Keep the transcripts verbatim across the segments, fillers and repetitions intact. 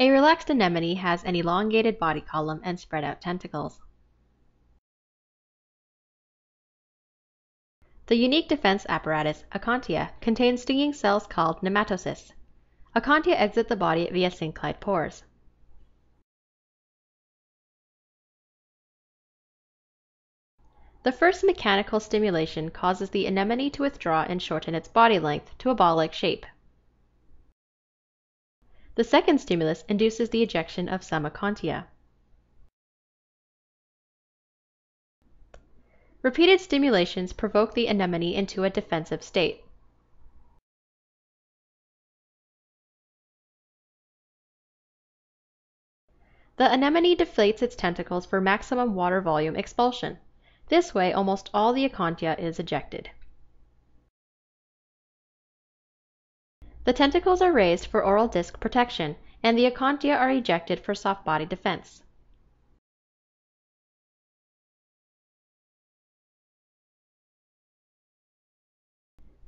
A relaxed anemone has an elongated body column and spread out tentacles. The unique defense apparatus, acontia, contains stinging cells called nematocysts. Acontia exit the body via syncline pores. The first mechanical stimulation causes the anemone to withdraw and shorten its body length to a ball-like shape. The second stimulus induces the ejection of some acontia. Repeated stimulations provoke the anemone into a defensive state. The anemone deflates its tentacles for maximum water volume expulsion. This way, almost all the acontia is ejected. The tentacles are raised for oral disc protection, and the acontia are ejected for soft body defense.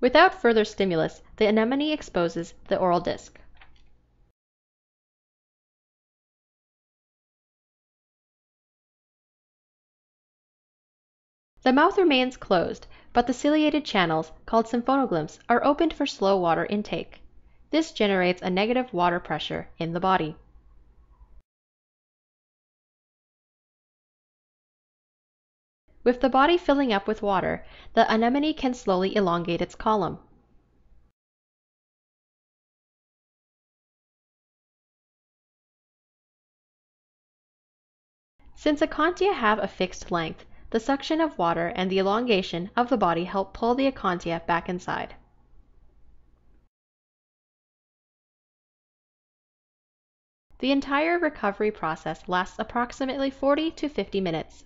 Without further stimulus, the anemone exposes the oral disc. The mouth remains closed, but the ciliated channels, called siphonoglyphs, are opened for slow water intake. This generates a negative water pressure in the body. With the body filling up with water, the anemone can slowly elongate its column. Since acontia have a fixed length, the suction of water and the elongation of the body help pull the acontia back inside. The entire recovery process lasts approximately forty to fifty minutes.